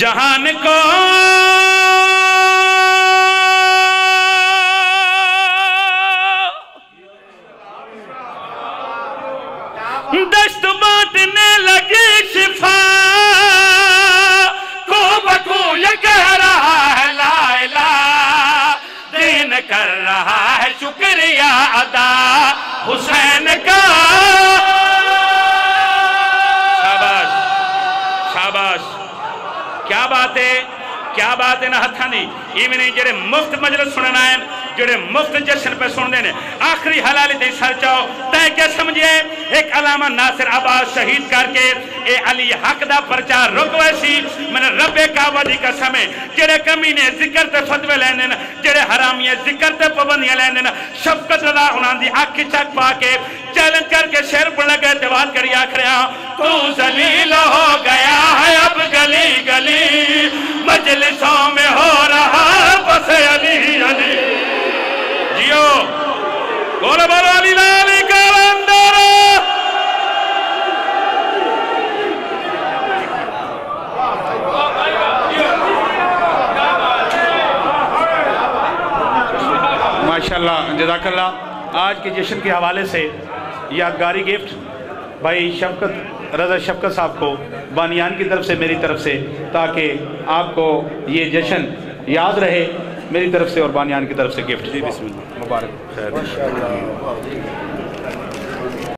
जहान को दस्त बांटने लगे शफा को बखो ये कह रहा है लाइला दिन कर रहा है शुक्रिया अदा हुसैन का। शाबाश शाबाश, क्या बात है, क्या बात है ना। हथानी इवें जेडे मुफ्त मजलिस सुनना है, जेडे मुफ्त जश्न पे सुनते हैं, आखिरी हलाली ते सर जाओ तय क्या समझे। एक अलामा नासिर आबाद शहीद करके ए अली हक दा प्रचार रुकवे सी। मैंने रब्बे काबा दी कसम है, जेडे कमीने जिक्र ते फतवे लैंदे ने, जेडे हरामी जिक्र ते पाबंदियां लैंदे ने, शफकत रजा उन्हां दी अख चक पा के चैलेंज करके शेर पढ़ लगे ते बात करी आखरिया तू जलील हो गया है अब गली गली मजलिसों में हो रहा बस अली अली। जियो बोलो बोलो अली लाली का बंदर। माशाल्लाह जज़ाकल्लाह। आज के जश्न के हवाले से यादगारी गिफ्ट भाई शफकत रजा शफकत साहब को बानियान की तरफ से, मेरी तरफ से, ताकि आपको ये जश्न याद रहे, मेरी तरफ से और बानियान की तरफ से गिफ्ट। जी बिस्मिल्लाह मुबारक।